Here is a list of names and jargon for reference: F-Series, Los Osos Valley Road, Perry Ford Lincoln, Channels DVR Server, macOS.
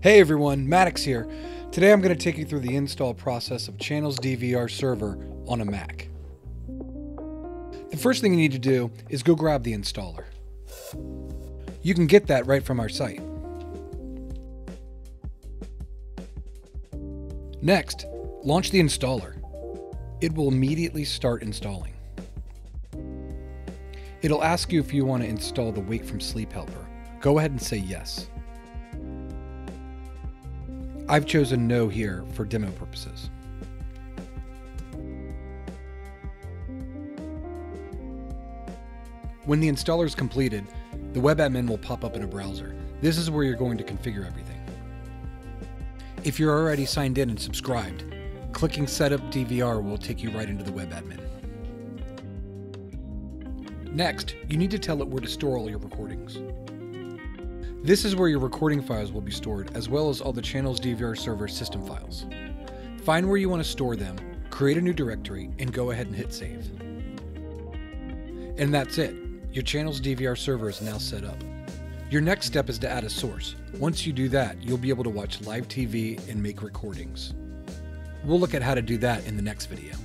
Hey everyone, Maddox here. Today I'm going to take you through the install process of Channels DVR Server on a Mac. The first thing you need to do is go grab the installer. You can get that right from our site. Next, launch the installer. It will immediately start installing. It'll ask you if you want to install the Wake from Sleep helper. Go ahead and say yes. I've chosen no here for demo purposes. When the installer is completed, the web admin will pop up in a browser. This is where you're going to configure everything. If you're already signed in and subscribed, clicking Setup DVR will take you right into the web admin. Next, you need to tell it where to store all your recordings. This is where your recording files will be stored, as well as all the Channels DVR Server system files. Find where you want to store them, create a new directory, and go ahead and hit save. And that's it. Your Channels DVR Server is now set up. Your next step is to add a source. Once you do that, you'll be able to watch live TV and make recordings. We'll look at how to do that in the next video.